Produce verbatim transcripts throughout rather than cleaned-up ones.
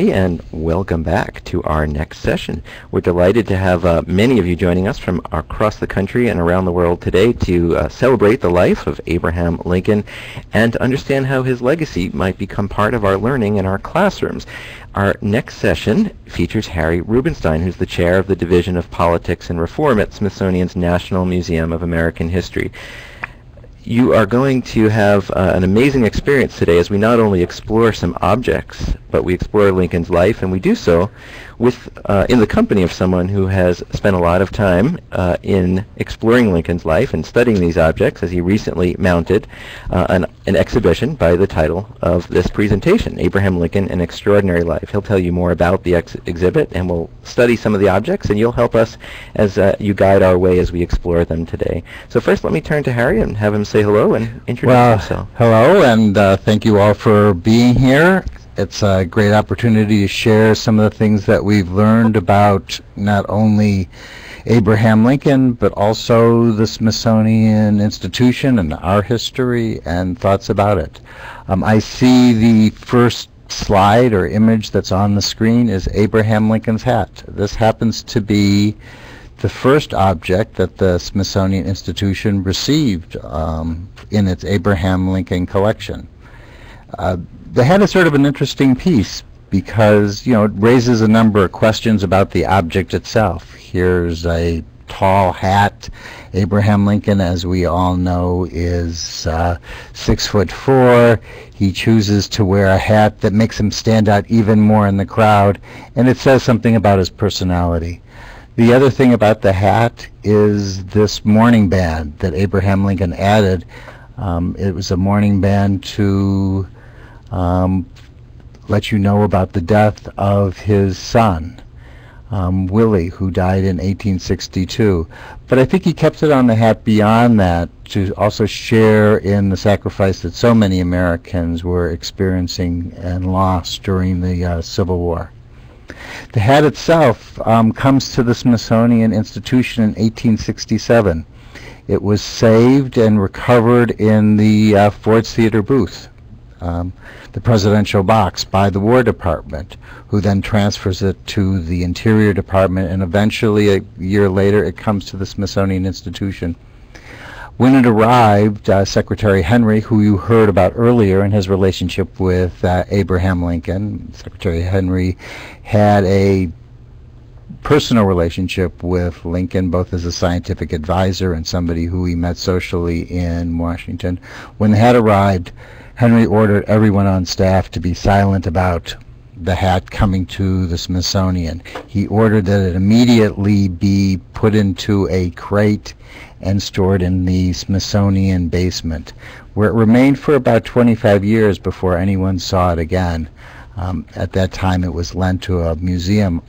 And welcome back to our next session. We're delighted to have uh, many of you joining us from across the country and around the world today to uh, celebrate the life of Abraham Lincoln and to understand how his legacy might become part of our learning in our classrooms. Our next session features Harry Rubenstein, who's the chair of the Division of Politics and Reform at Smithsonian's National Museum of American History. You are going to have uh, an amazing experience today as we not only explore some objects, but we explore Lincoln's life, and we do so with uh, in the company of someone who has spent a lot of time uh, in exploring Lincoln's life and studying these objects, as he recently mounted uh, an, an exhibition by the title of this presentation, Abraham Lincoln, An Extraordinary Life. He'll tell you more about the ex exhibit, and we'll study some of the objects, and you'll help us as uh, you guide our way as we explore them today. So first, let me turn to Harry and have him say hello and introduce well, himself. Hello, and uh, thank you all for being here. It's a great opportunity to share some of the things that we've learned about not only Abraham Lincoln, but also the Smithsonian Institution and our history and thoughts about it. Um, I see the first slide or image that's on the screen is Abraham Lincoln's hat. This happens to be the first object that the Smithsonian Institution received um, in its Abraham Lincoln collection. Uh, the hat is sort of an interesting piece because, you know, it raises a number of questions about the object itself. Here's a tall hat. Abraham Lincoln, as we all know, is uh, six foot four. He chooses to wear a hat that makes him stand out even more in the crowd, and it says something about his personality. The other thing about the hat is this mourning band that Abraham Lincoln added. Um, it was a mourning band to um, let you know about the death of his son, um, Willie, who died in eighteen sixty-two. But I think he kept it on the hat beyond that to also share in the sacrifice that so many Americans were experiencing and lost during the uh, Civil War. The hat itself um, comes to the Smithsonian Institution in eighteen sixty-seven. It was saved and recovered in the uh, Ford's Theater booth, um, the presidential box, by the War Department, who then transfers it to the Interior Department, and eventually, a year later, it comes to the Smithsonian Institution. When it arrived, uh, Secretary Henry, who you heard about earlier in his relationship with uh, Abraham Lincoln, Secretary Henry had a personal relationship with Lincoln, both as a scientific advisor and somebody who he met socially in Washington. When the hat arrived, Henry ordered everyone on staff to be silent about the hat coming to the Smithsonian. He ordered that it immediately be put into a crate and stored in the Smithsonian basement, where it remained for about twenty-five years before anyone saw it again. Um, at that time, it was lent to a museum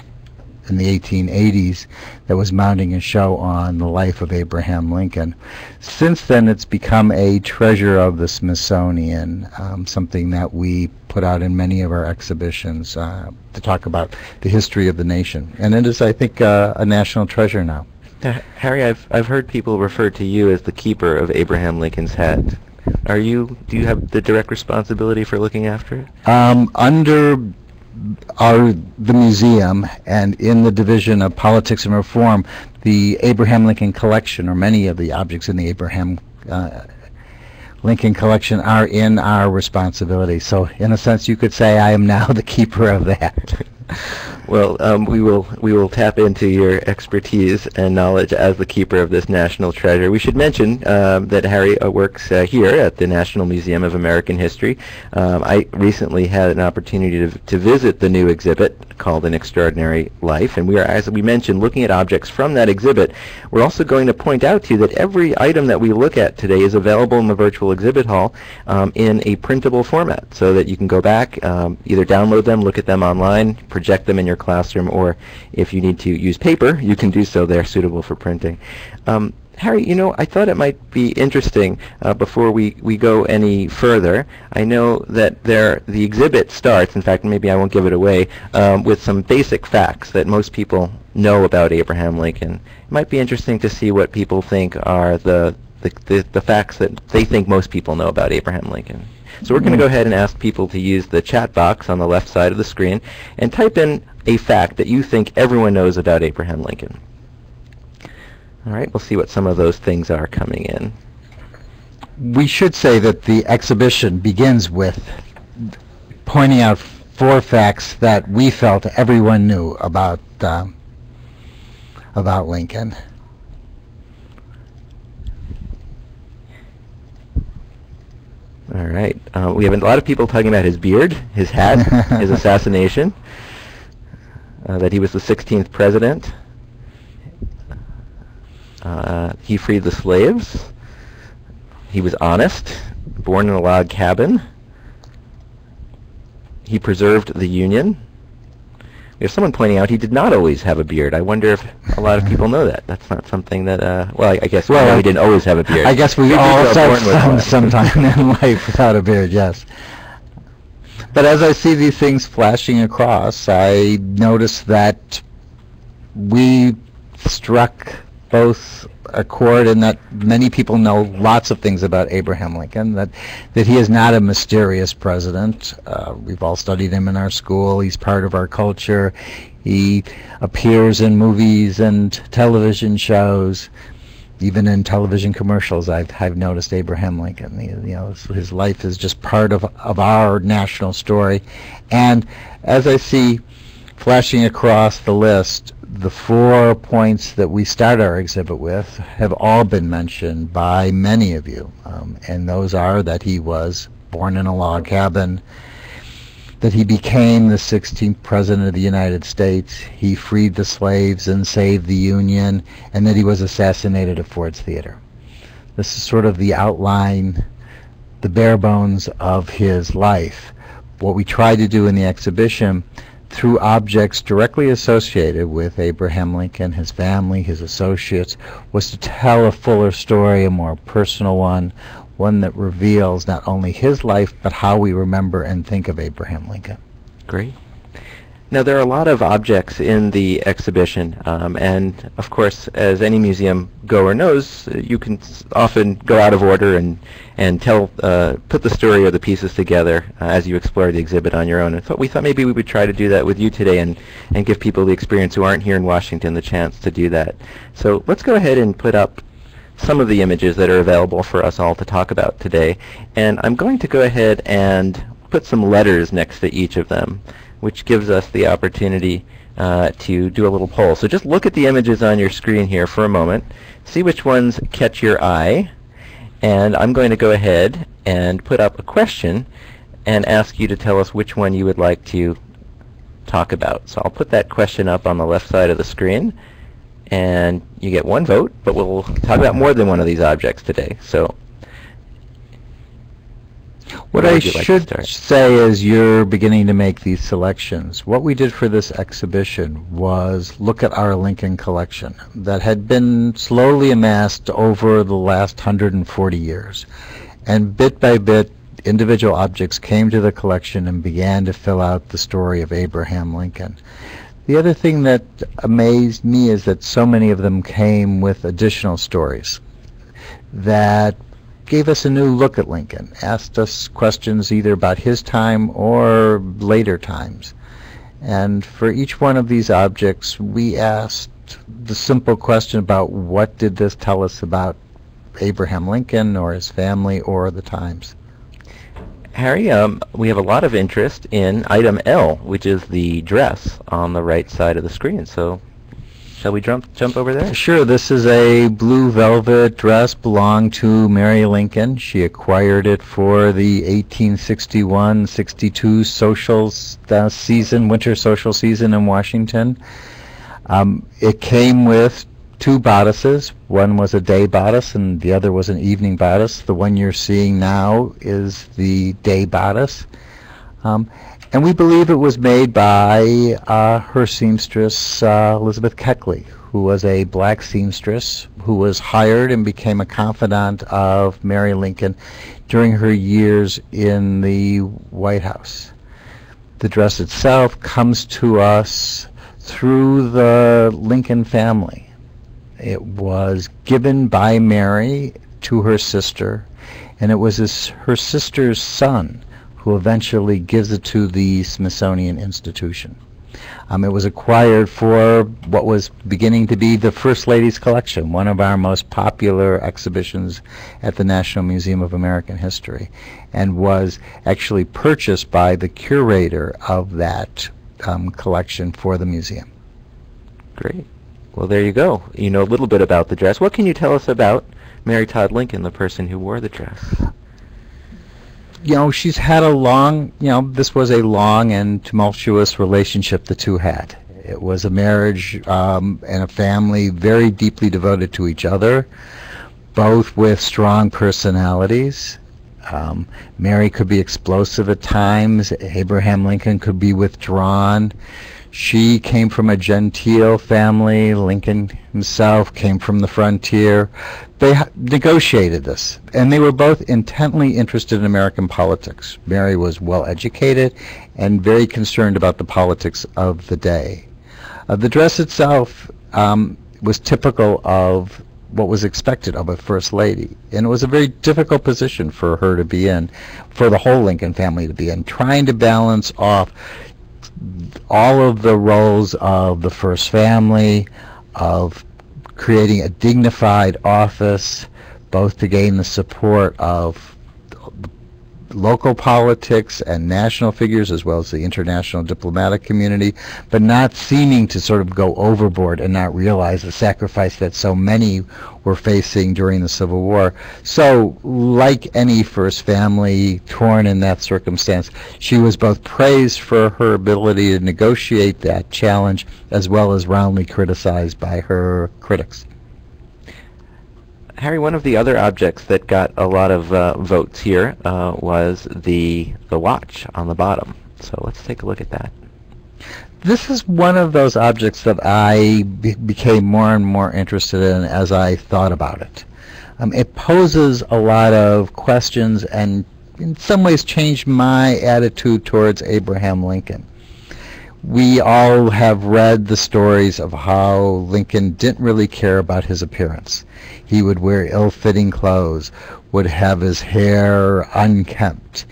in the eighteen eighties that was mounting a show on the life of Abraham Lincoln. Since then, it's become a treasure of the Smithsonian, um, something that we put out in many of our exhibitions uh, to talk about the history of the nation. And it is, I think, uh, a national treasure now. Uh, Harry, I've, I've heard people refer to you as the keeper of Abraham Lincoln's hat. Are you, do you have the direct responsibility for looking after it? Um, under Our, the museum and in the Division of Politics and Reform, the Abraham Lincoln collection, or many of the objects in the Abraham uh, Lincoln collection, are in our responsibility. So in a sense, you could say I am now the keeper of that. Well, um, we will we will tap into your expertise and knowledge as the keeper of this national treasure. We should mention um, that Harry uh, works uh, here at the National Museum of American History. Um, I recently had an opportunity to, to visit the new exhibit called An Extraordinary Life, and we are, as we mentioned, looking at objects from that exhibit. We're also going to point out to you that every item that we look at today is available in the virtual exhibit hall um, in a printable format, so that you can go back, um, either download them, look at them online, project them in your classroom, or if you need to use paper, you can do so. They're suitable for printing. Um, Harry, you know, I thought it might be interesting uh, before we, we go any further. I know that there the exhibit starts, in fact, maybe I won't give it away, um, with some basic facts that most people know about Abraham Lincoln. It might be interesting to see what people think are the, the, the, the facts that they think most people know about Abraham Lincoln. So we're going to go ahead and ask people to use the chat box on the left side of the screen and type in a fact that you think everyone knows about Abraham Lincoln. All right, we'll see what some of those things are coming in. We should say that the exhibition begins with pointing out four facts that we felt everyone knew about uh, about Lincoln. All right. Uh, we have a lot of people talking about his beard, his hat, his assassination, uh, that he was the sixteenth president. Uh, he freed the slaves. He was honest, born in a log cabin. He preserved the Union. We have someone pointing out he did not always have a beard. I wonder if a lot of people know that. That's not something that, uh, well, I, I guess well, we didn't always have a beard. I guess we, we all start some, sometime in life without a beard, yes. But as I see these things flashing across, I notice that we struck both a chord in that many people know lots of things about Abraham Lincoln, that that he is not a mysterious president. Uh, we've all studied him in our school. He's part of our culture. He appears in movies and television shows. Even in television commercials, I've, I've noticed Abraham Lincoln. He, you know, his life is just part of, of our national story. And as I see flashing across the list, the four points that we start our exhibit with have all been mentioned by many of you, um, and those are that he was born in a log cabin, that he became the sixteenth president of the United States, he freed the slaves and saved the Union, and that he was assassinated at Ford's Theater. This is sort of the outline, the bare bones of his life. What we try to do in the exhibition, through objects directly associated with Abraham Lincoln, his family, his associates, was to tell a fuller story, a more personal one, one that reveals not only his life, but how we remember and think of Abraham Lincoln. Great. Now, there are a lot of objects in the exhibition, um, and of course, as any museum goer knows, you can s often go out of order and and tell uh, put the story or the pieces together uh, as you explore the exhibit on your own. And so we thought maybe we would try to do that with you today, and and give people the experience who aren't here in Washington the chance to do that. So let's go ahead and put up some of the images that are available for us all to talk about today. And I'm going to go ahead and put some letters next to each of them, which gives us the opportunity uh, to do a little poll. So just look at the images on your screen here for a moment, see which ones catch your eye, and I'm going to go ahead and put up a question and ask you to tell us which one you would like to talk about. So I'll put that question up on the left side of the screen, and you get one vote, but we'll talk about more than one of these objects today. So what I should say is you're beginning to make these selections. What we did for this exhibition was look at our Lincoln collection that had been slowly amassed over the last one hundred forty years. And bit by bit, individual objects came to the collection and began to fill out the story of Abraham Lincoln. The other thing that amazed me is that so many of them came with additional stories that gave us a new look at Lincoln, asked us questions either about his time or later times. And for each one of these objects, we asked the simple question about what did this tell us about Abraham Lincoln or his family or the times. Harry, um, we have a lot of interest in item L, which is the dress on the right side of the screen. So shall we jump, jump over there? Sure. This is a blue velvet dress belonged to Mary Lincoln. She acquired it for the eighteen sixty-one sixty-two social uh, season, winter social season in Washington. Um, it came with two bodices. One was a day bodice and the other was an evening bodice. The one you're seeing now is the day bodice. Um, And we believe it was made by uh, her seamstress, uh, Elizabeth Keckley, who was a black seamstress who was hired and became a confidant of Mary Lincoln during her years in the White House. The dress itself comes to us through the Lincoln family. It was given by Mary to her sister and it was his, her sister's son who eventually gives it to the Smithsonian Institution. Um, it was acquired for what was beginning to be the First Lady's Collection, one of our most popular exhibitions at the National Museum of American History, and was actually purchased by the curator of that um, collection for the museum. Great. Well, there you go. You know a little bit about the dress. What can you tell us about Mary Todd Lincoln, the person who wore the dress? You know, she's had a long, you know, this was a long and tumultuous relationship the two had. It was a marriage um, and a family very deeply devoted to each other, both with strong personalities. Um, Mary could be explosive at times. Abraham Lincoln could be withdrawn. She came from a genteel family. Lincoln himself came from the frontier. They negotiated this, and they were both intently interested in American politics. Mary was well educated and very concerned about the politics of the day. Uh, the dress itself um, was typical of what was expected of a first lady, and it was a very difficult position for her to be in, for the whole Lincoln family to be in, trying to balance off all of the roles of the first family, of creating a dignified office, both to gain the support of local politics and national figures as well as the international diplomatic community, but not seeming to sort of go overboard and not realize the sacrifice that so many were facing during the Civil War. So, like any first family torn in that circumstance, she was both praised for her ability to negotiate that challenge as well as roundly criticized by her critics. Harry, one of the other objects that got a lot of uh, votes here uh, was the the watch on the bottom. So let's take a look at that. This is one of those objects that I be became more and more interested in as I thought about it. Um, it poses a lot of questions and in some ways changed my attitude towards Abraham Lincoln. We all have read the stories of how Lincoln didn't really care about his appearance. He would wear ill-fitting clothes, would have his hair unkempt.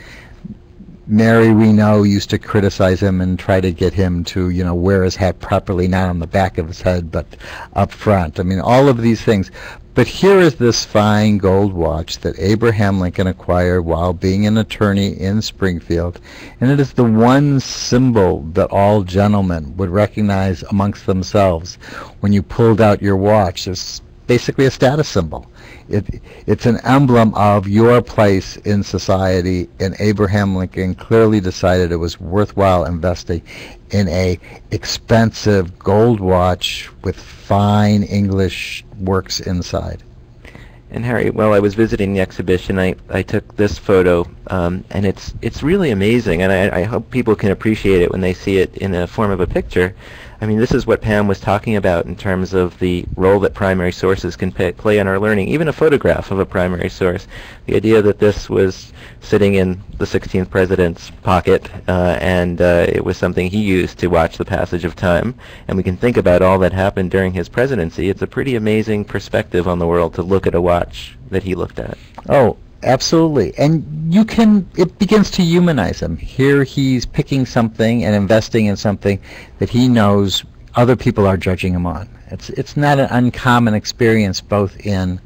Mary, we know, used to criticize him and try to get him to, you know, wear his hat properly, not on the back of his head, but up front. I mean, all of these things. But here is this fine gold watch that Abraham Lincoln acquired while being an attorney in Springfield, and it is the one symbol that all gentlemen would recognize amongst themselves. When you pulled out your watch, there's basically a status symbol. It, it's an emblem of your place in society, and Abraham Lincoln clearly decided it was worthwhile investing in a expensive gold watch with fine English works inside. And Harry, while I was visiting the exhibition, I, I took this photo, um, and it's it's really amazing, and I, I hope people can appreciate it when they see it in a form of a picture. I mean, this is what Pam was talking about in terms of the role that primary sources can pay, play in our learning, even a photograph of a primary source. The idea that this was sitting in the sixteenth president's pocket, uh, and uh, it was something he used to watch the passage of time, and we can think about all that happened during his presidency. It's a pretty amazing perspective on the world to look at a watch that he looked at. Oh, absolutely. And you can, it begins to humanize him. Here he's picking something and investing in something that he knows other people are judging him on. It's, it's not an uncommon experience both in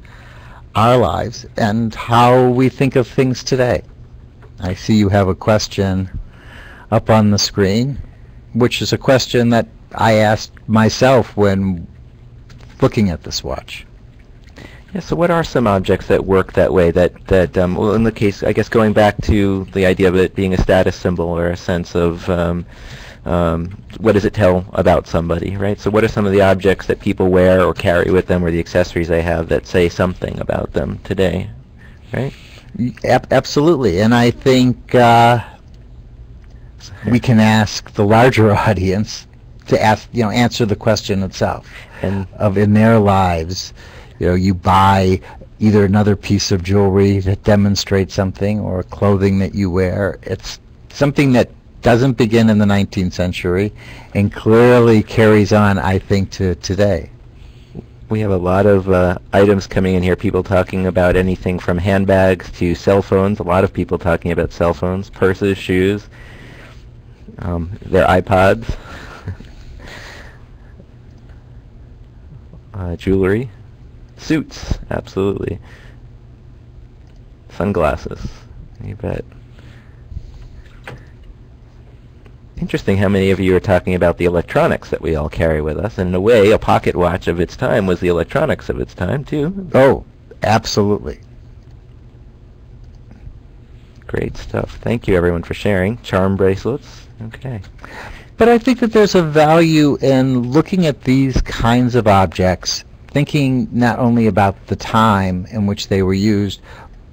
our lives and how we think of things today. I see you have a question up on the screen, which is a question that I asked myself when looking at this watch. Yeah, so what are some objects that work that way, that, that um, well, in the case, I guess going back to the idea of it being a status symbol or a sense of um, um, what does it tell about somebody, right? So what are some of the objects that people wear or carry with them or the accessories they have that say something about them today, right? A- absolutely, and I think uh, we can ask the larger audience to ask, you know, answer the question itself and of in their lives. You know, you buy either another piece of jewelry that demonstrates something or clothing that you wear. It's something that doesn't begin in the nineteenth century and clearly carries on, I think, to today. We have a lot of uh, items coming in here, people talking about anything from handbags to cell phones, a lot of people talking about cell phones, purses, shoes, um, their iPods, uh, jewelry, suits, absolutely, sunglasses, you bet. Interesting how many of you are talking about the electronics that we all carry with us. And in a way, a pocket watch of its time was the electronics of its time, too. Oh, absolutely. Great stuff. Thank you, everyone, for sharing. Charm bracelets. Okay. But I think that there's a value in looking at these kinds of objects, thinking not only about the time in which they were used,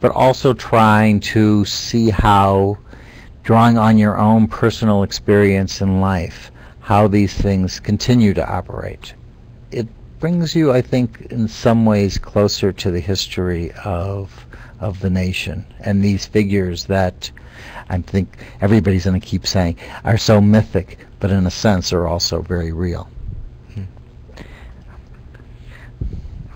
but also trying to see how, drawing on your own personal experience in life, how these things continue to operate. It brings you, I think, in some ways closer to the history of of the nation and these figures that I think everybody's going to keep saying are so mythic, but in a sense are also very real.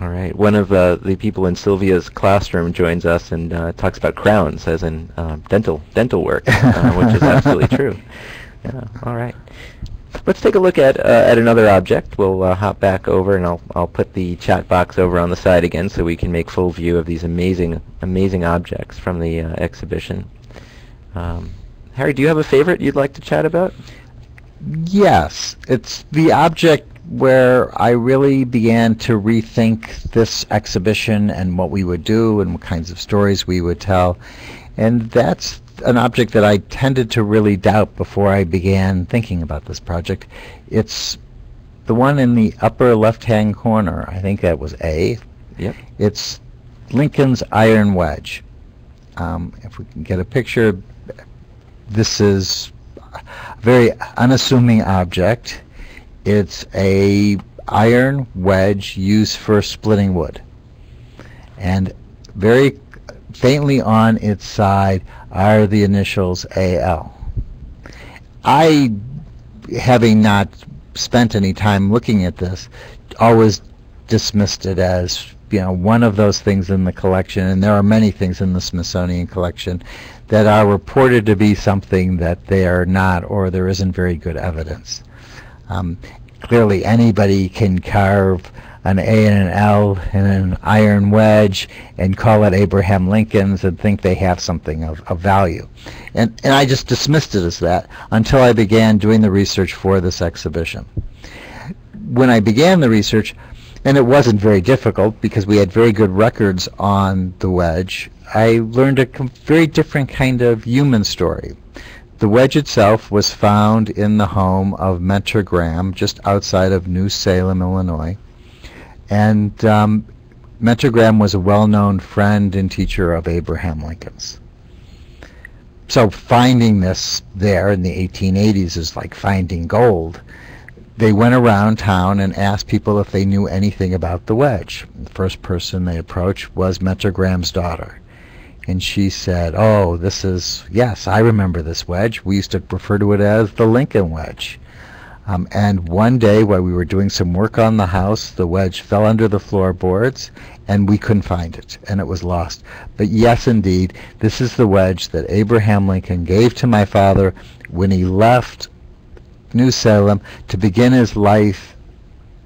All right. One of uh, the people in Sylvia's classroom joins us and uh, talks about crowns, as in uh, dental dental work, uh, which is absolutely true. Yeah. All right. Let's take a look at uh, at another object. We'll uh, hop back over, and I'll I'll put the chat box over on the side again, so we can make full view of these amazing amazing objects from the uh, exhibition. Um, Harry, do you have a favorite you'd like to chat about? Yes, it's the object where I really began to rethink this exhibition and what we would do and what kinds of stories we would tell. And that's an object that I tended to really doubt before I began thinking about this project. It's the one in the upper left-hand corner. I think that was A. Yep. It's Lincoln's Iron Wedge. Um, if we can get a picture, this is a very unassuming object. It's a iron wedge used for splitting wood, and very faintly on its side are the initials A L. I, having not spent any time looking at this, always dismissed it as, you know, one of those things in the collection, and there are many things in the Smithsonian collection that are reported to be something that they are not, or there isn't very good evidence. Um, clearly anybody can carve an A and an L and an iron wedge and call it Abraham Lincoln's and think they have something of, of value. And, and I just dismissed it as that until I began doing the research for this exhibition. When I began the research, and it wasn't very difficult because we had very good records on the wedge, I learned a very different kind of human story. The wedge itself was found in the home of Mentor Graham, just outside of New Salem, Illinois. And um, Mentor Graham was a well-known friend and teacher of Abraham Lincoln's. So finding this there in the eighteen eighties is like finding gold. They went around town and asked people if they knew anything about the wedge. The first person they approached was Mentor Graham's daughter. And she said, oh, this is, yes, I remember this wedge. We used to refer to it as the Lincoln wedge. Um, and one day while we were doing some work on the house, the wedge fell under the floorboards, and we couldn't find it, and it was lost. But yes, indeed, this is the wedge that Abraham Lincoln gave to my father when he left New Salem to begin his life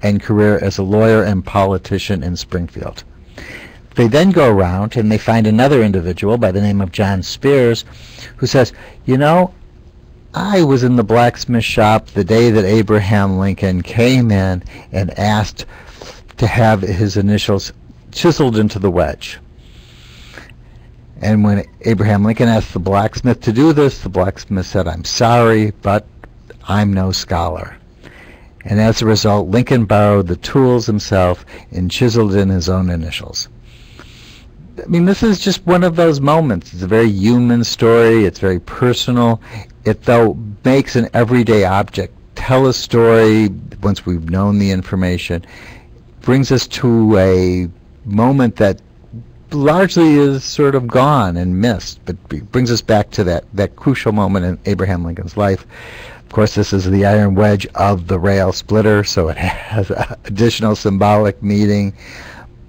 and career as a lawyer and politician in Springfield. They then go around and they find another individual by the name of John Spears who says, you know, I was in the blacksmith shop the day that Abraham Lincoln came in and asked to have his initials chiseled into the wedge. And when Abraham Lincoln asked the blacksmith to do this, the blacksmith said, I'm sorry, but I'm no scholar. And as a result, Lincoln borrowed the tools himself and chiseled in his own initials. I mean, this is just one of those moments. It's a very human story. It's very personal. It, though, makes an everyday object tell a story once we've known the information. Brings us to a moment that largely is sort of gone and missed, but brings us back to that, that crucial moment in Abraham Lincoln's life course, this is the iron wedge of the rail splitter, so it has additional symbolic meaning.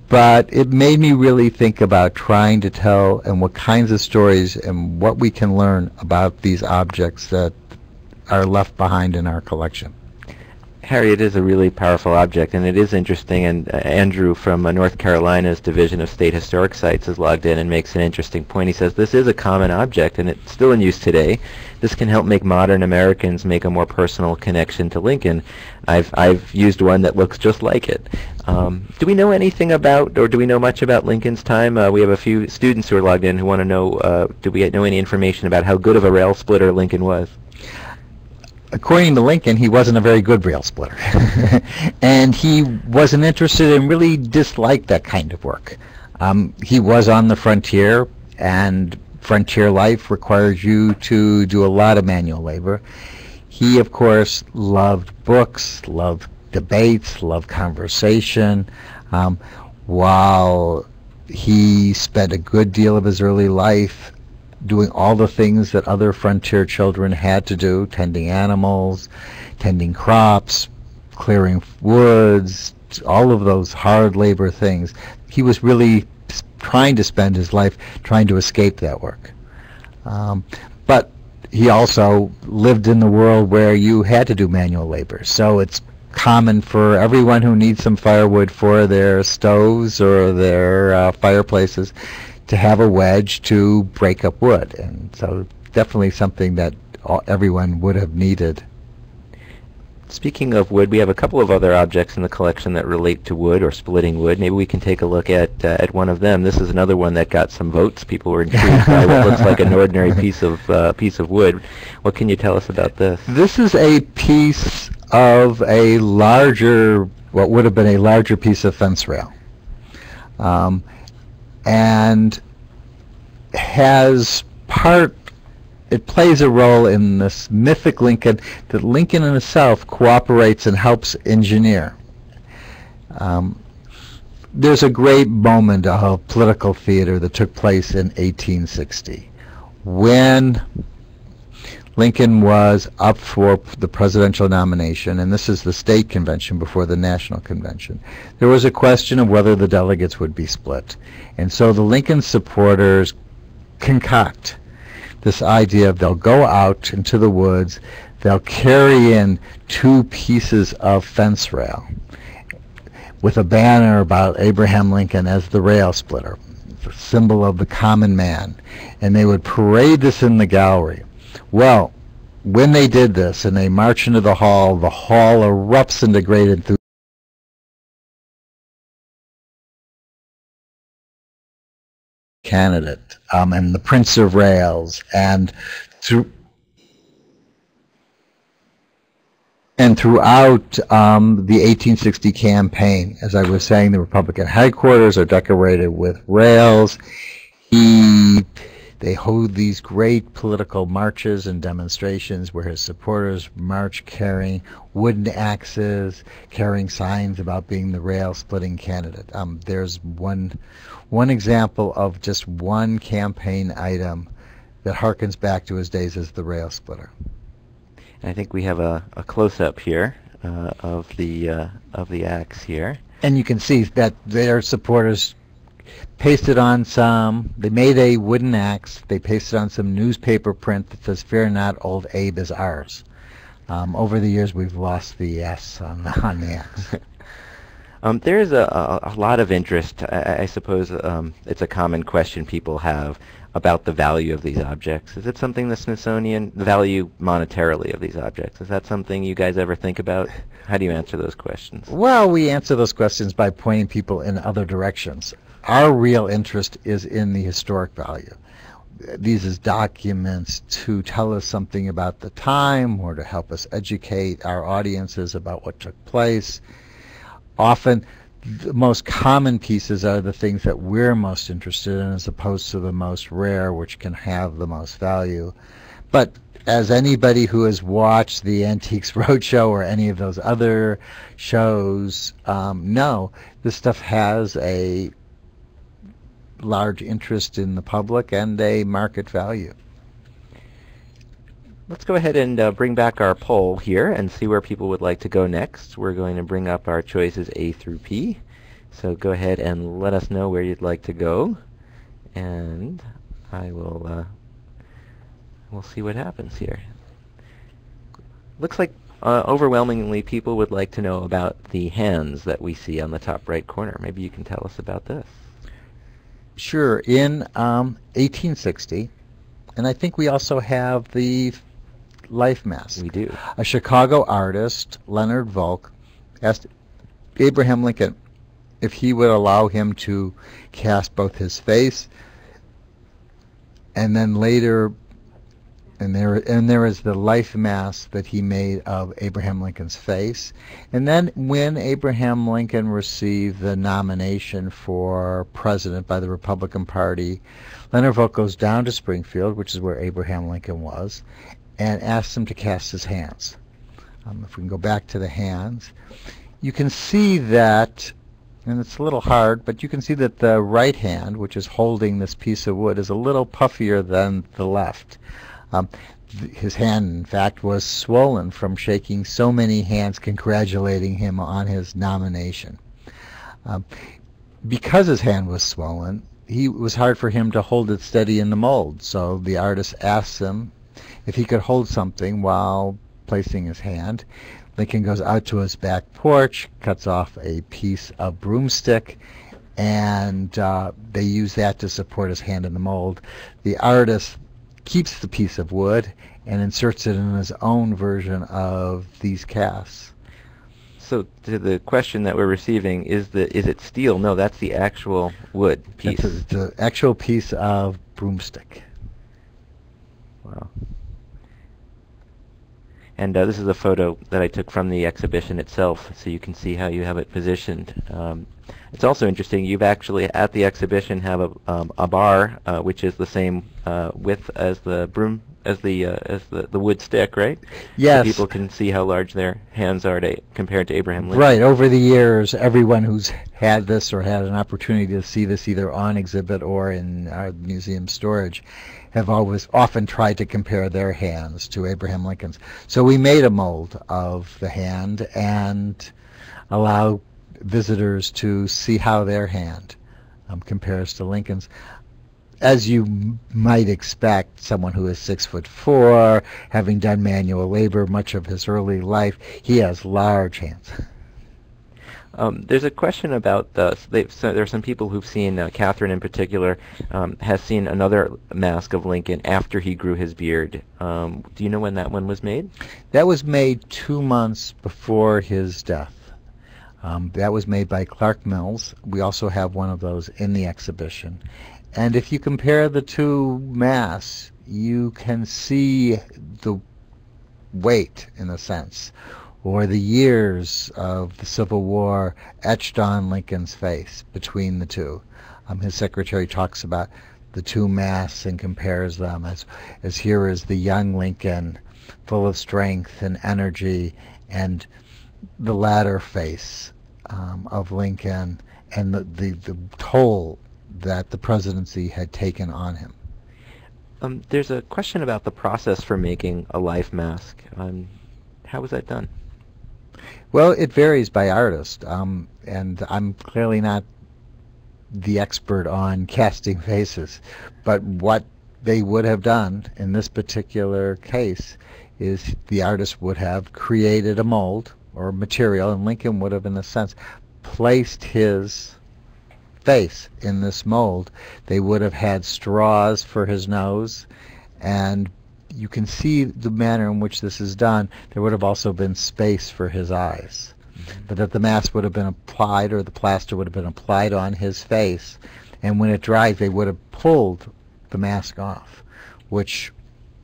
But it made me really think about trying to tell and what kinds of stories and what we can learn about these objects that are left behind in our collection. Harry, it is a really powerful object, and it is interesting, and uh, Andrew from uh, North Carolina's Division of State Historic Sites is logged in and makes an interesting point. He says, this is a common object, and it's still in use today. This can help make modern Americans make a more personal connection to Lincoln. I've, I've used one that looks just like it. Um, do we know anything about, or do we know much about Lincoln's time? Uh, we have a few students who are logged in who want to know, uh, do we know any information about how good of a rail splitter Lincoln was? According to Lincoln, he wasn't a very good rail splitter. And he wasn't interested and really disliked that kind of work. Um, he was on the frontier, and frontier life requires you to do a lot of manual labor. He, of course, loved books, loved debates, loved conversation. Um, while he spent a good deal of his early life doing all the things that other frontier children had to do, tending animals, tending crops, clearing woods, all of those hard labor things. He was really trying to spend his life trying to escape that work. Um, but he also lived in the world where you had to do manual labor. So it's common for everyone who needs some firewood for their stoves or their uh, fireplaces to have a wedge to break up wood. And so definitely something that all, everyone would have needed. Speaking of wood, we have a couple of other objects in the collection that relate to wood or splitting wood. Maybe we can take a look at uh, at one of them. This is another one that got some votes. People were intrigued by what looks like an ordinary piece of uh, piece of wood. What can you tell us about this? This is a piece of a larger, what would have been a larger piece of fence rail. Um, and has part, it plays a role in this mythic Lincoln that Lincoln in himself cooperates and helps engineer. Um, there's a great moment of political theater that took place in eighteen sixty when Lincoln was up for the presidential nomination, and this is the state convention before the national convention. There was a question of whether the delegates would be split. And so the Lincoln supporters concoct this idea of they'll go out into the woods, they'll carry in two pieces of fence rail with a banner about Abraham Lincoln as the rail splitter, the symbol of the common man, and they would parade this in the gallery. Well, when they did this and they march into the hall, the hall erupts into great enthusiasm. Candidate um, and the Prince of Rails, and through and throughout um, the eighteen sixty campaign, as I was saying, the Republican headquarters are decorated with rails. He. They hold these great political marches and demonstrations where his supporters march carrying wooden axes, carrying signs about being the rail-splitting candidate. Um, there's one, one example of just one campaign item that harkens back to his days as the rail splitter. I think we have a, a close-up here uh, of the uh, of the axe here, and you can see that their supporters pasted on some, they made a wooden axe, they pasted on some newspaper print that says, "Fear not, old Abe is ours." Um, over the years we've lost the S on the, on the axe. Um, there's a, a, a lot of interest, I, I suppose um, it's a common question people have about the value of these objects. Is it something the Smithsonian, the value monetarily of these objects, is that something you guys ever think about? How do you answer those questions? Well, we answer those questions by pointing people in other directions. Our real interest is in the historic value. These is documents to tell us something about the time or to help us educate our audiences about what took place. Often the most common pieces are the things that we're most interested in as opposed to the most rare, which can have the most value. But as anybody who has watched the Antiques Roadshow or any of those other shows um, know, this stuff has a large interest in the public and a market value. Let's go ahead and uh, bring back our poll here and see where people would like to go next. We're going to bring up our choices A through P. So go ahead and let us know where you'd like to go, and I will uh, we'll see what happens here. Looks like uh, overwhelmingly people would like to know about the hands that we see on the top right corner. Maybe you can tell us about this. Sure. In um, eighteen sixty, and I think we also have the life mask. We do. A Chicago artist, Leonard Volk, asked Abraham Lincoln if he would allow him to cast both his face, and then later, and there and there is the life mask that he made of Abraham Lincoln's face. And then when Abraham Lincoln received the nomination for president by the Republican Party, Leonard Volk goes down to Springfield, which is where Abraham Lincoln was, and asks him to cast his hands. Um, if we can go back to the hands, you can see that, and it's a little hard, but you can see that the right hand, which is holding this piece of wood, is a little puffier than the left. Um, th his hand, in fact, was swollen from shaking so many hands congratulating him on his nomination. Um, because his hand was swollen, he, it was hard for him to hold it steady in the mold, so the artist asks him if he could hold something while placing his hand. Lincoln goes out to his back porch, cuts off a piece of broomstick, and uh, they use that to support his hand in the mold. The artist keeps the piece of wood and inserts it in his own version of these casts. So to the question that we're receiving, is the is it steel? No, that's the actual wood piece. That's the actual piece of broomstick. Wow. And uh, this is a photo that I took from the exhibition itself, so you can see how you have it positioned. Um, it's also interesting, you've actually at the exhibition have a, um, a bar uh, which is the same uh, width as the broom, as the uh, as the, the wood stick, right? Yes. So people can see how large their hands are to, compared to Abraham Lincoln. Right. Over the years, everyone who's had this or had an opportunity to see this either on exhibit or in our museum storage have always often tried to compare their hands to Abraham Lincoln's. So we made a mold of the hand and allow visitors to see how their hand um, compares to Lincoln's. As you might expect, someone who is six foot four, having done manual labor much of his early life, he has large hands. Um, there's a question about, uh, so there are some people who've seen, uh, Catherine in particular, um, has seen another mask of Lincoln after he grew his beard. Um, do you know when that one was made? That was made two months before his death. Um, that was made by Clark Mills. We also have one of those in the exhibition. And if you compare the two masks, you can see the weight, in a sense, or the years of the Civil War etched on Lincoln's face between the two. Um, his secretary talks about the two masks and compares them as, as here is the young Lincoln, full of strength and energy, and the latter face um, of Lincoln, and the, the, the toll that the presidency had taken on him. Um, there's a question about the process for making a life mask. Um, how was that done? Well, it varies by artist, um, and I'm clearly not the expert on casting faces, but what they would have done in this particular case is the artist would have created a mold or material, and Lincoln would have, in a sense, placed his face in this mold. They would have had straws for his nose, and you can see the manner in which this is done. There would have also been space for his eyes, but that the mask would have been applied, or the plaster would have been applied on his face, and when it dries they would have pulled the mask off, which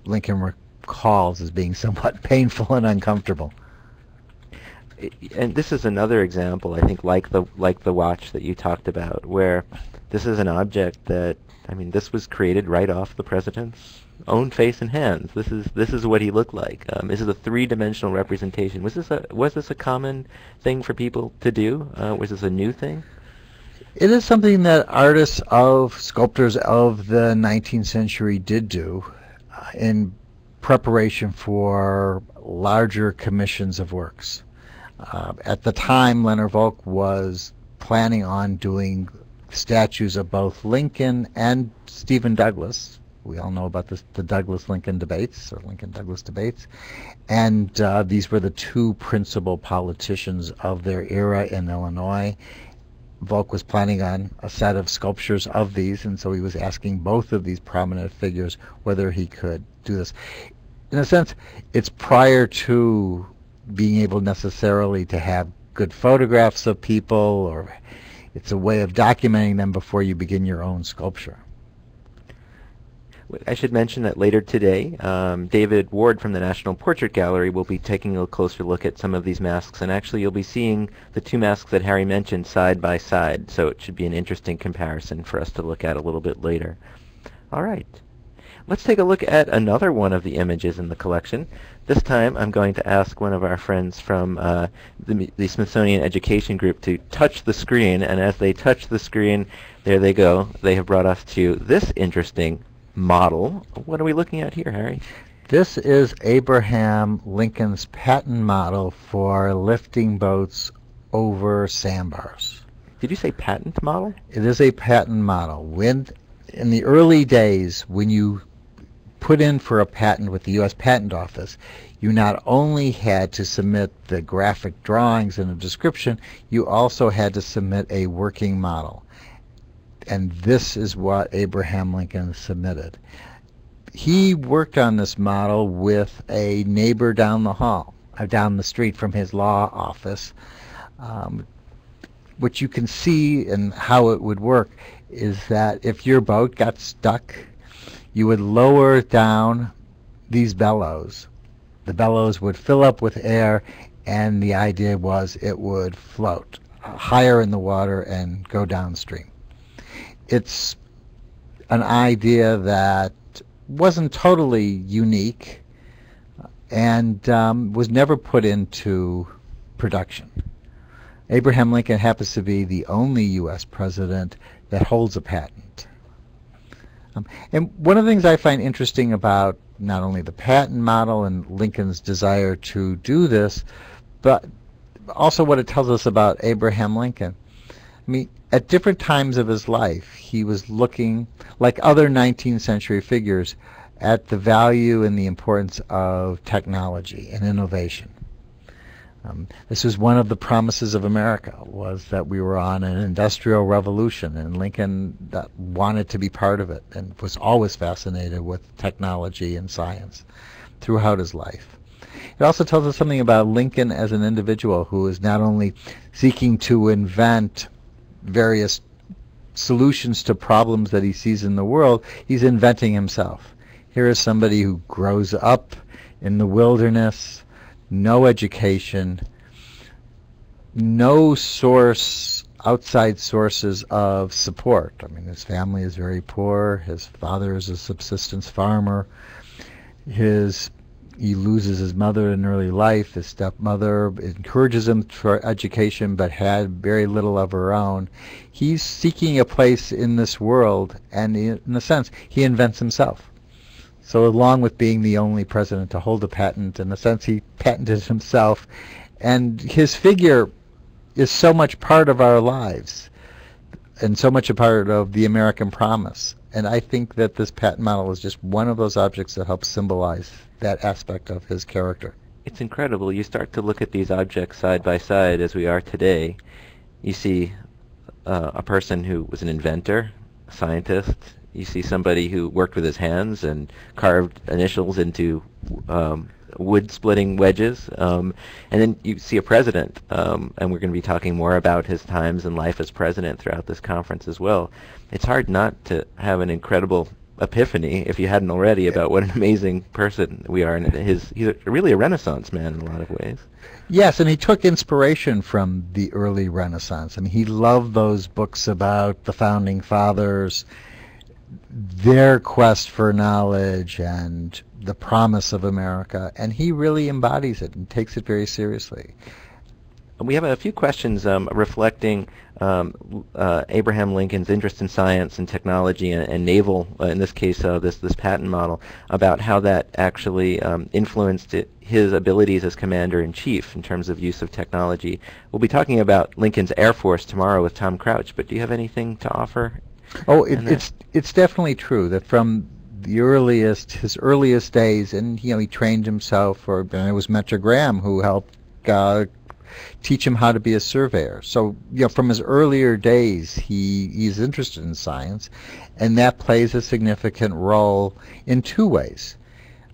Lincoln recalls as being somewhat painful and uncomfortable. And this is another example, I think, like the like the watch that you talked about, where this is an object that, I mean, this was created right off the president's own face and hands. This is this is what he looked like. Um, this is a three-dimensional representation. Was this a was this a common thing for people to do? Uh, was this a new thing? It is something that artists of sculptors of the nineteenth century did do, uh, in preparation for larger commissions of works. Uh, at the time, Leonard Volk was planning on doing statues of both Lincoln and Stephen Douglas. We all know about this, the Douglas-Lincoln debates, or Lincoln-Douglas debates. And uh, these were the two principal politicians of their era in Illinois. Volk was planning on a set of sculptures of these, and so he was asking both of these prominent figures whether he could do this. In a sense, it's prior to being able necessarily to have good photographs of people, or it's a way of documenting them before you begin your own sculpture. I should mention that later today, um, David Ward from the National Portrait Gallery will be taking a closer look at some of these masks, and actually you'll be seeing the two masks that Harry mentioned side by side, so it should be an interesting comparison for us to look at a little bit later. All right. Let's take a look at another one of the images in the collection. This time I'm going to ask one of our friends from uh, the, the Smithsonian Education Group to touch the screen, and as they touch the screen, there they go. They have brought us to this interesting model. What are we looking at here, Harry? This is Abraham Lincoln's patent model for lifting boats over sandbars. Did you say patent model? It is a patent model. When, in the early days, when you put in for a patent with the U S Patent Office, you not only had to submit the graphic drawings and a description, you also had to submit a working model. And this is what Abraham Lincoln submitted. He worked on this model with a neighbor down the hall, uh, down the street from his law office. Um, what you can see and how it would work is that if your boat got stuck, you would lower down these bellows. The bellows would fill up with air, and the idea was it would float higher in the water and go downstream. It's an idea that wasn't totally unique and um, was never put into production. Abraham Lincoln happens to be the only U S president that holds a patent. Um, and one of the things I find interesting about not only the patent model and Lincoln's desire to do this, but also what it tells us about Abraham Lincoln. I mean, at different times of his life, he was looking, like other nineteenth century figures, at the value and the importance of technology and innovation. Um, this was one of the promises of America, was that we were on an industrial revolution, and Lincoln wanted to be part of it and was always fascinated with technology and science throughout his life. It also tells us something about Lincoln as an individual who is not only seeking to invent various solutions to problems that he sees in the world, he's inventing himself. Here is somebody who grows up in the wilderness, no education, no source, outside sources of support. I mean, his family is very poor, his father is a subsistence farmer, his he loses his mother in early life. His stepmother encourages him for education but had very little of her own. He's seeking a place in this world, and in a sense, he invents himself. So along with being the only president to hold a patent, in a sense, he patented himself. And his figure is so much part of our lives and so much a part of the American promise. And I think that this patent model is just one of those objects that helps symbolize that aspect of his character. It's incredible. You start to look at these objects side by side as we are today. You see uh, a person who was an inventor, a scientist. You see somebody who worked with his hands and carved initials into um, wood-splitting wedges. Um, and then you see a president, um, and we're going to be talking more about his times in life as president throughout this conference as well. It's hard not to have an incredible epiphany, if you hadn't already, about what an amazing person we are. And his, he's a, really a Renaissance man in a lot of ways. Yes, and he took inspiration from the early Renaissance. I mean, he loved those books about the Founding Fathers, their quest for knowledge and the promise of America, and he really embodies it and takes it very seriously. We have a few questions um, reflecting um, uh, Abraham Lincoln's interest in science and technology and, and naval, uh, in this case, uh, this this Patton model, about how that actually um, influenced it, his abilities as commander-in-chief in terms of use of technology. We'll be talking about Lincoln's Air Force tomorrow with Tom Crouch, but do you have anything to offer? Oh, it, it's it's definitely true that from the earliest, his earliest days, and you know he trained himself, or and it was Mentor Graham who helped uh, teach him how to be a surveyor. So you know from his earlier days, he he's interested in science, and that plays a significant role in two ways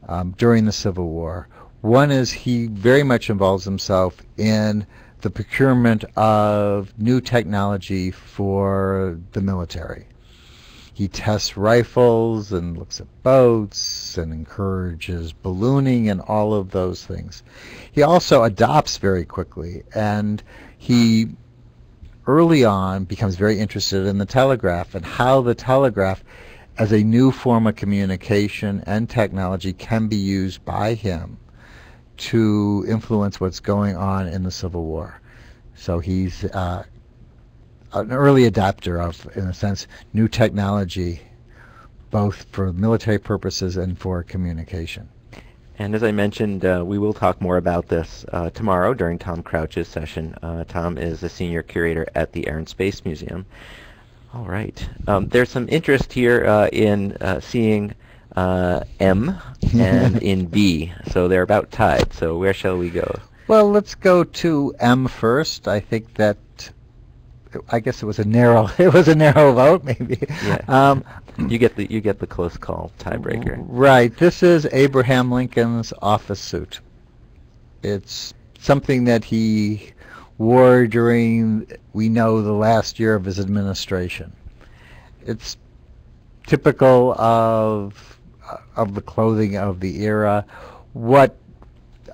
um, during the Civil War. One is he very much involves himself in the procurement of new technology for the military. He tests rifles and looks at boats and encourages ballooning and all of those things. He also adopts very quickly, and he early on becomes very interested in the telegraph and how the telegraph as a new form of communication and technology can be used by him to influence what's going on in the Civil War. So he's uh, an early adopter of, in a sense, new technology, both for military purposes and for communication. And as I mentioned, uh, we will talk more about this uh, tomorrow during Tom Crouch's session. Uh, Tom is a senior curator at the Air and Space Museum. All right. Um, there's some interest here uh, in uh, seeing Uh, M and in B, so they're about tied. So where shall we go? Well, let's go to M first. I think that, I guess it was a narrow, it was a narrow vote, maybe. Yeah. Um, you get the you get the close call tiebreaker. Right. This is Abraham Lincoln's office suit. It's something that he wore during, we know, the last year of his administration. It's typical of. of the clothing of the era. What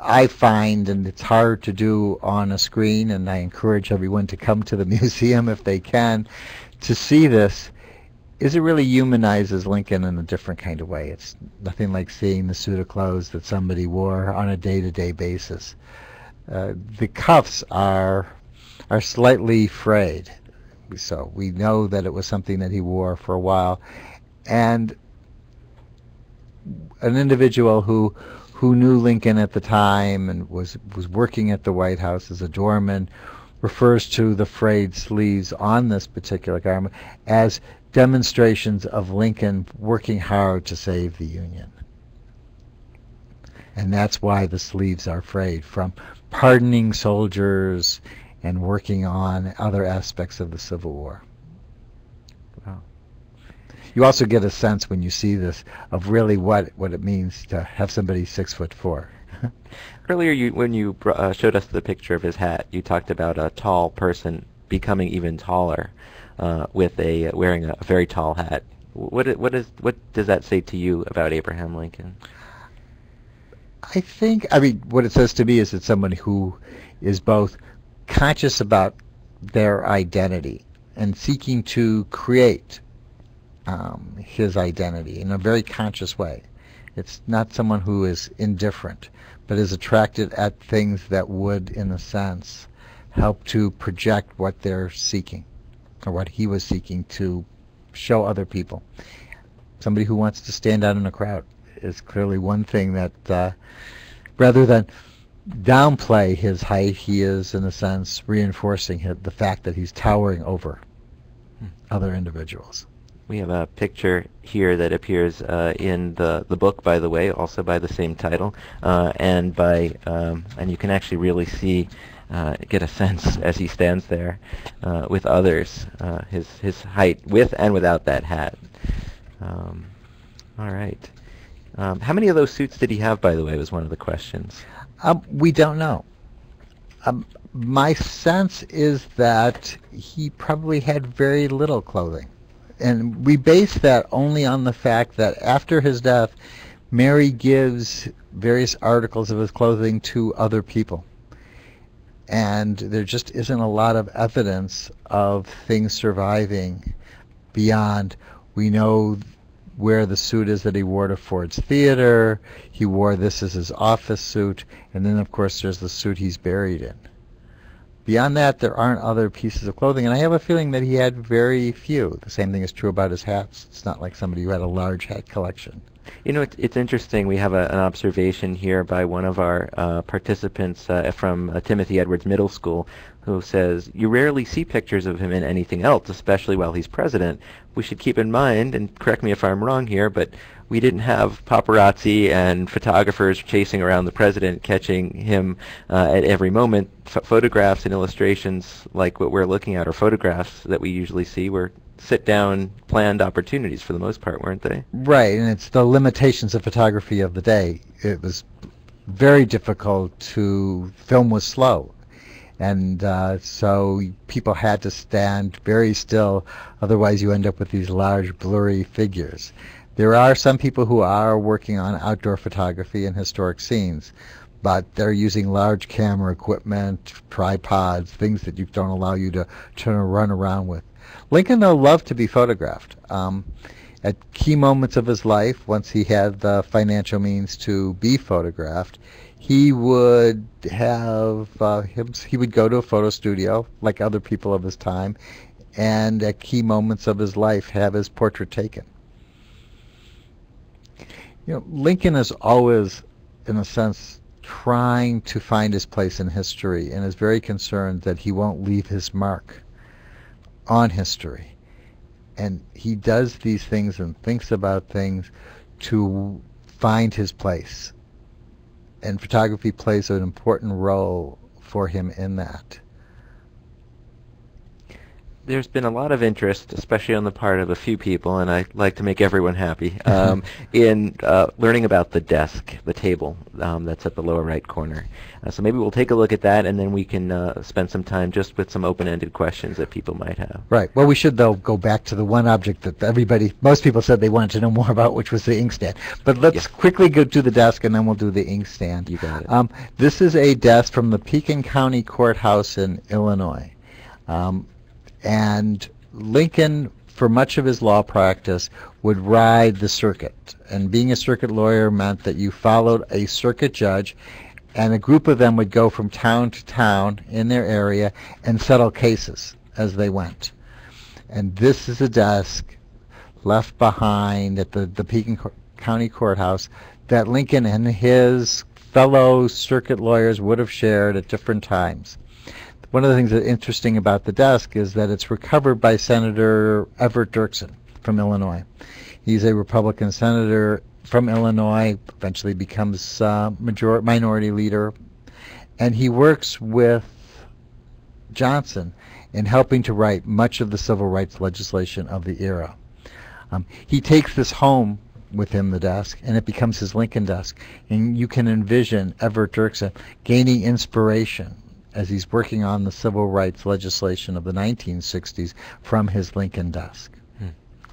I find, and it's hard to do on a screen, and I encourage everyone to come to the museum if they can to see this, is it really humanizes Lincoln in a different kind of way. It's nothing like seeing the suit of clothes that somebody wore on a day-to-day basis. Uh, the cuffs are are slightly frayed, so we know that it was something that he wore for a while, and an individual who who knew Lincoln at the time and was was working at the White House as a doorman refers to the frayed sleeves on this particular garment as demonstrations of Lincoln working hard to save the Union. And that's why the sleeves are frayed, from pardoning soldiers and working on other aspects of the Civil War. You also get a sense when you see this of really what what it means to have somebody six foot four. Earlier, you, when you uh, showed us the picture of his hat, you talked about a tall person becoming even taller uh, with a uh, wearing a very tall hat. What what is what does that say to you about Abraham Lincoln? I think I mean what it says to me is that someone who is both conscious about their identity and seeking to create Um, his identity in a very conscious way. It's not someone who is indifferent, but is attracted at things that would, in a sense, help to project what they're seeking, or what he was seeking to show other people. Somebody who wants to stand out in a crowd is clearly one thing that, uh, rather than downplay his height, he is, in a sense, reinforcing his, the fact that he's towering over hmm. other individuals. We have a picture here that appears uh, in the the book, by the way, also by the same title, uh, and by um, and you can actually really see, uh, get a sense as he stands there uh, with others, uh, his his height with and without that hat. Um, all right, um, how many of those suits did he have? By the way, was one of the questions. Um, we don't know. Um, my sense is that he probably had very little clothing. And we base that only on the fact that after his death, Mary gives various articles of his clothing to other people. And there just isn't a lot of evidence of things surviving beyond we know where the suit is that he wore to Ford's Theater, he wore this as his office suit, and then of course there's the suit he's buried in. Beyond that, there aren't other pieces of clothing, and I have a feeling that he had very few. The same thing is true about his hats. It's not like somebody who had a large hat collection. You know, it's, it's interesting. We have a, an observation here by one of our uh, participants uh, from uh, Timothy Edwards Middle School, who says, you rarely see pictures of him in anything else, especially while he's president. We should keep in mind, and correct me if I'm wrong here, but we didn't have paparazzi and photographers chasing around the president, catching him uh, at every moment. F photographs and illustrations like what we're looking at, or photographs that we usually see, were sit-down, planned opportunities for the most part, weren't they? Right, and it's the limitations of photography of the day. It was very difficult to film was slow. And uh, so people had to stand very still, otherwise you end up with these large, blurry figures. There are some people who are working on outdoor photography and historic scenes, but they're using large camera equipment, tripods, things that you don't allow you to turn or run around with. Lincoln, though, loved to be photographed. Um, at key moments of his life, once he had the financial means to be photographed, he would have uh, him, he would go to a photo studio like other people of his time, and at key moments of his life have his portrait taken. You know, Lincoln is always, in a sense, trying to find his place in history, and is very concerned that he won't leave his mark on history. And he does these things and thinks about things to find his place. And photography plays an important role for him in that. There's been a lot of interest, especially on the part of a few people, and I like to make everyone happy, um, in uh, learning about the desk, the table um, that's at the lower right corner. Uh, so maybe we'll take a look at that, and then we can uh, spend some time just with some open-ended questions that people might have. Right. Well, we should, though, go back to the one object that everybody, most people said they wanted to know more about, which was the inkstand. But let's yes. quickly go to the desk, and then we'll do the inkstand. You got it. Um, this is a desk from the Pekin County Courthouse in Illinois. Um, And Lincoln, for much of his law practice, would ride the circuit. And being a circuit lawyer meant that you followed a circuit judge, and a group of them would go from town to town in their area and settle cases as they went. And this is a desk left behind at the, the Pekin County Courthouse that Lincoln and his fellow circuit lawyers would have shared at different times. One of the things that's interesting about the desk is that it's recovered by Senator Everett Dirksen from Illinois. He's a Republican senator from Illinois, eventually becomes uh, majority, minority leader, and he works with Johnson in helping to write much of the civil rights legislation of the era. Um, he takes this home with him, the desk, and it becomes his Lincoln desk. And you can envision Everett Dirksen gaining inspiration as he's working on the civil rights legislation of the nineteen sixties from his Lincoln desk. Hmm.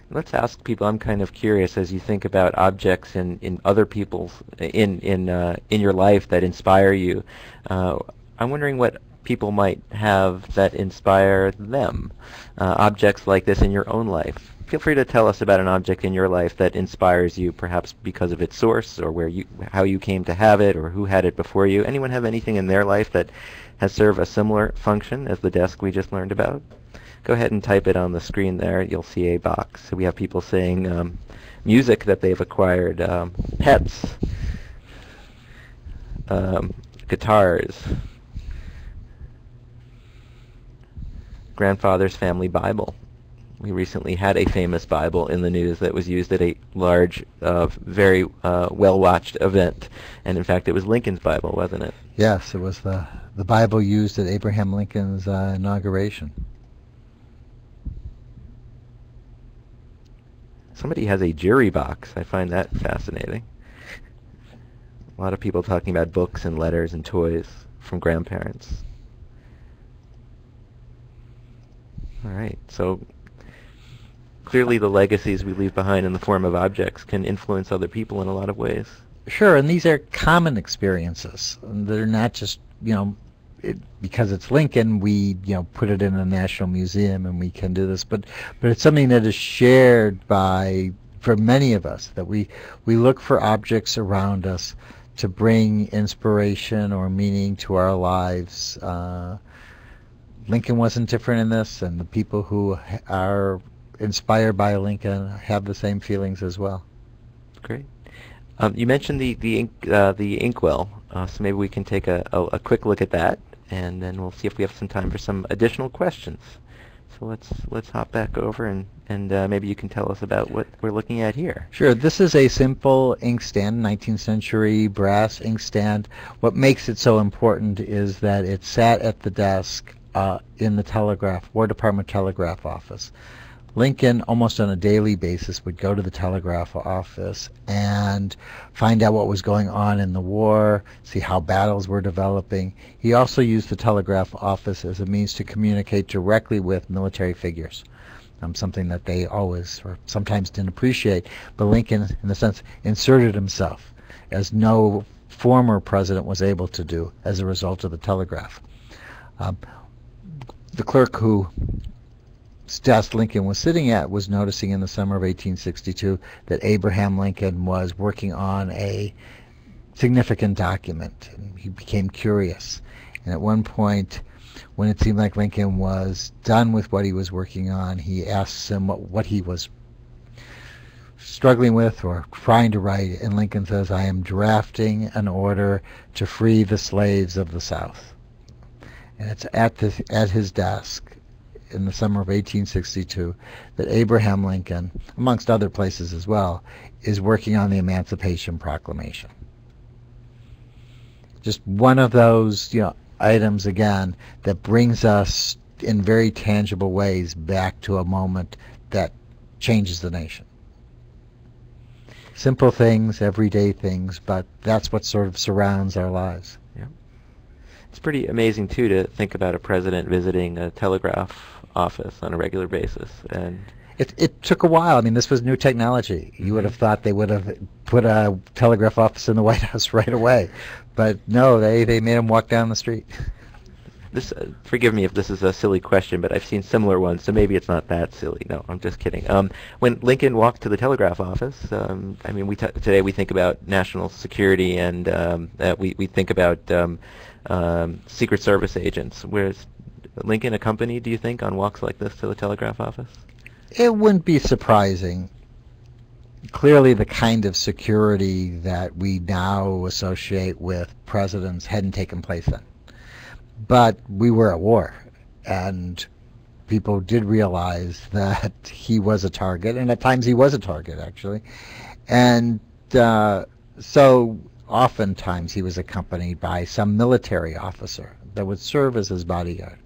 Let's ask people, I'm kind of curious, as you think about objects in, in other people's, in, in, uh, in your life that inspire you, uh, I'm wondering what people might have that inspire them, uh, objects like this in your own life. Feel free to tell us about an object in your life that inspires you, perhaps because of its source, or where you, how you came to have it, or who had it before you. Anyone have anything in their life that has served a similar function as the desk we just learned about? Go ahead and type it on the screen there. You'll see a box. So we have people saying um, music that they've acquired, um, pets, um, guitars, grandfather's family Bible. We recently had a famous Bible in the news that was used at a large, uh, very uh, well-watched event. And in fact, it was Lincoln's Bible, wasn't it? Yes, it was the, the Bible used at Abraham Lincoln's uh, inauguration. Somebody has a jury box. I find that fascinating. A lot of people talking about books and letters and toys from grandparents. All right, so clearly the legacies we leave behind in the form of objects can influence other people in a lot of ways. Sure, and these are common experiences. They're not just, you know, it, because it's Lincoln, we, you know, put it in a national museum and we can do this, but but it's something that is shared by, for many of us, that we, we look for objects around us to bring inspiration or meaning to our lives. Uh, Lincoln wasn't different in this, and the people who are inspired by Lincoln have the same feelings as well. Great. Um, you mentioned the the ink, uh, the inkwell, uh, so maybe we can take a, a, a quick look at that, and then we'll see if we have some time for some additional questions. So let's let's hop back over, and and uh, maybe you can tell us about what we're looking at here. Sure. This is a simple ink stand, nineteenth century brass ink stand. What makes it so important is that it sat at the desk uh, in the telegraph, War Department telegraph office. Lincoln, almost on a daily basis, would go to the telegraph office and find out what was going on in the war, see how battles were developing. He also used the telegraph office as a means to communicate directly with military figures, um, something that they always or sometimes didn't appreciate. But Lincoln, in a sense, inserted himself, as no former president was able to do as a result of the telegraph. Um, the clerk who desk Lincoln was sitting at was noticing in the summer of eighteen sixty-two that Abraham Lincoln was working on a significant document, and he became curious. And at one point, when it seemed like Lincoln was done with what he was working on, he asked him what, what he was struggling with or trying to write, and Lincoln says, "I am drafting an order to free the slaves of the South." And it's at the, at his desk in the summer of eighteen sixty-two that Abraham Lincoln, amongst other places as well, is working on the Emancipation Proclamation. Just one of those, you know, items again that brings us in very tangible ways back to a moment that changes the nation. Simple things, everyday things, but that's what sort of surrounds our lives. Yeah. It's pretty amazing too to think about a president visiting a telegraph office on a regular basis, and it, it took a while. I mean, this was new technology. You would have thought they would have put a telegraph office in the White House right away, but no, they they made him walk down the street. This uh, forgive me if this is a silly question, but I've seen similar ones, so maybe it's not that silly. No, I'm just kidding. Um, when Lincoln walked to the telegraph office, um, I mean, we t today we think about national security, and um, uh, we we think about um, um, Secret Service agents. Whereas Lincoln accompanied, do you think, on walks like this to the telegraph office? It wouldn't be surprising. Clearly, the kind of security that we now associate with presidents hadn't taken place then. But we were at war, and people did realize that he was a target, and at times he was a target, actually. And uh, so oftentimes he was accompanied by some military officer that would serve as his bodyguard.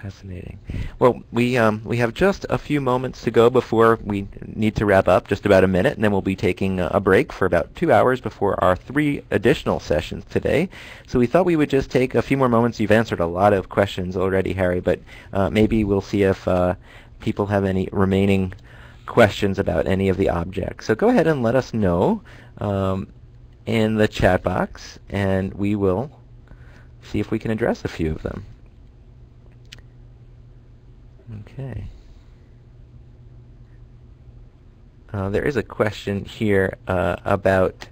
Fascinating. Well, we um, we have just a few moments to go before we need to wrap up, just about a minute, and then we'll be taking a break for about two hours before our three additional sessions today. So we thought we would just take a few more moments. You've answered a lot of questions already, Harry, but uh, maybe we'll see if uh, people have any remaining questions about any of the objects. So go ahead and let us know um, in the chat box, and we will see if we can address a few of them. Okay. Uh, there is a question here uh, about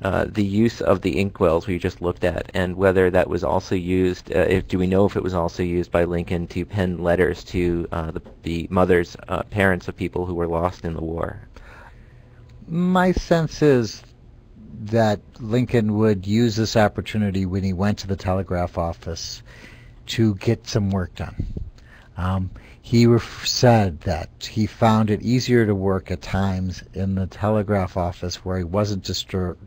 uh, the use of the inkwells we just looked at, and whether that was also used, uh, if, do we know if it was also used by Lincoln to pen letters to uh, the, the mothers, uh, parents of people who were lost in the war? My sense is that Lincoln would use this opportunity when he went to the telegraph office to get some work done. Um, he said that he found it easier to work at times in the telegraph office where he wasn't disturbed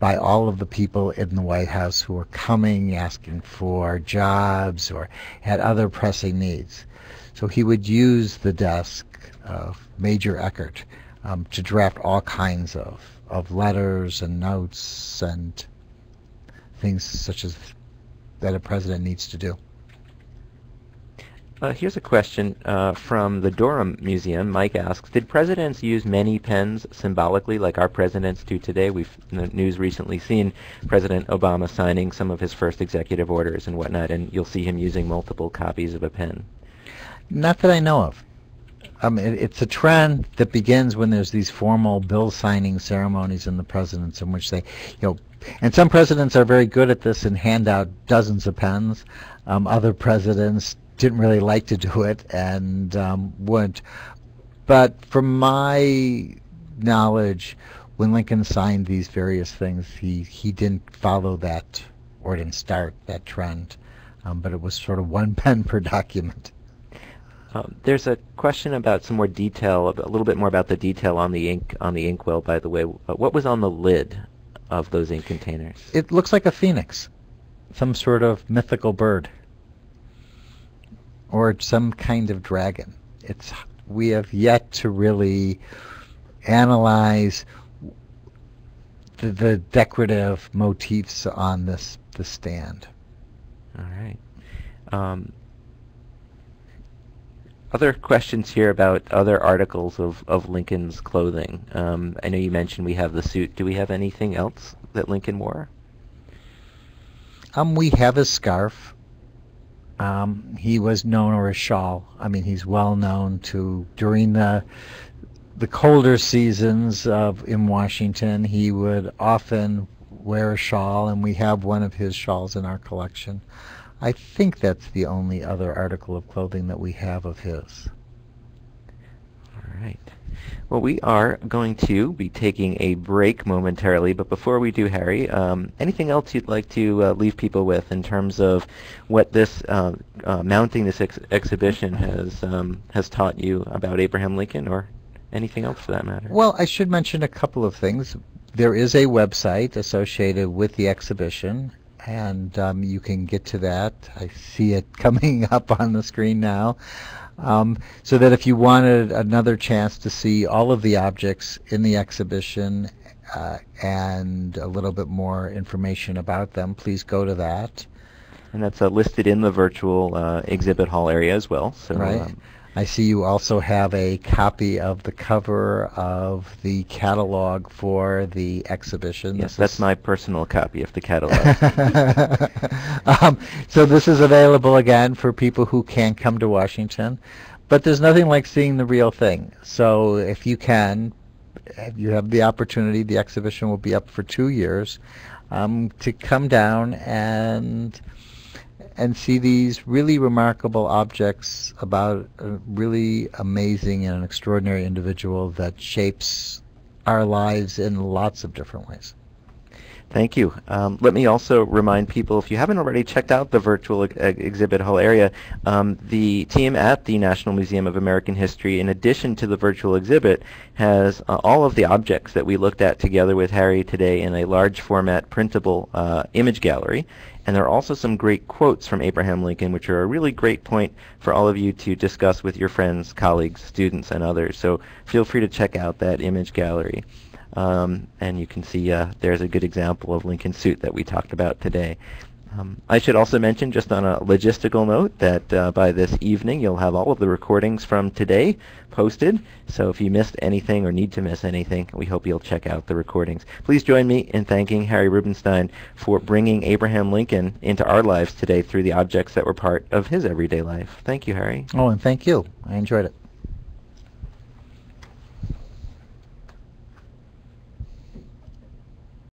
by all of the people in the White House who were coming asking for jobs or had other pressing needs. So he would use the desk of Major Eckert um, to draft all kinds of, of letters and notes and things such as that a president needs to do. Uh, here's a question uh, from the Durham Museum. Mike asks, did presidents use many pens symbolically like our presidents do today? We've in the news recently seen President Obama signing some of his first executive orders and whatnot, and you'll see him using multiple copies of a pen. Not that I know of. Um, it, it's a trend that begins when there's these formal bill signing ceremonies in the presidents in which they, you know, and some presidents are very good at this and hand out dozens of pens. Um, other presidents didn't really like to do it and um, wouldn't. But from my knowledge, when Lincoln signed these various things, he, he didn't follow that or didn't start that trend. Um, but it was sort of one pen per document. Um, there's a question about some more detail, a little bit more about the detail on the ink on the inkwell, by the way. What was on the lid of those ink containers? It looks like a phoenix, some sort of mythical bird, or some kind of dragon. It's we have yet to really analyze the, the decorative motifs on this the stand. All right. Um, Other questions here about other articles of, of Lincoln's clothing. Um, I know you mentioned we have the suit. Do we have anything else that Lincoln wore? Um, we have his scarf. Um, he was known, or his shawl. I mean, he's well known to, during the, the colder seasons of in Washington, he would often wear a shawl, and we have one of his shawls in our collection. I think that's the only other article of clothing that we have of his. All right. Well, we are going to be taking a break momentarily, but before we do, Harry, um, anything else you'd like to uh, leave people with in terms of what this uh, uh, mounting this ex exhibition has um, has taught you about Abraham Lincoln, or anything else for that matter? Well, I should mention a couple of things. There is a website associated with the exhibition, and um, you can get to that. I see it coming up on the screen now. Um, so that if you wanted another chance to see all of the objects in the exhibition uh, and a little bit more information about them, please go to that. And that's uh, listed in the virtual uh, exhibit hall area as well. So, right. Um, I see you also have a copy of the cover of the catalog for the exhibition. Yes, that's my personal copy of the catalog. um, so this is available again for people who can't come to Washington. But there's nothing like seeing the real thing. So if you can, if you have the opportunity, the exhibition will be up for two years, um, to come down and and see these really remarkable objects about a really amazing and an extraordinary individual that shapes our lives in lots of different ways. Thank you. Um, let me also remind people, if you haven't already checked out the virtual ex exhibit hall area, um, the team at the National Museum of American History, in addition to the virtual exhibit, has uh, all of the objects that we looked at together with Harry today in a large format printable uh, image gallery. And there are also some great quotes from Abraham Lincoln, which are a really great point for all of you to discuss with your friends, colleagues, students, and others. So feel free to check out that image gallery. Um, and you can see uh, there's a good example of Lincoln's suit that we talked about today. Um, I should also mention, just on a logistical note, that uh, by this evening you'll have all of the recordings from today posted. So if you missed anything or need to miss anything, we hope you'll check out the recordings. Please join me in thanking Harry Rubenstein for bringing Abraham Lincoln into our lives today through the objects that were part of his everyday life. Thank you, Harry. Oh, and thank you. I enjoyed it.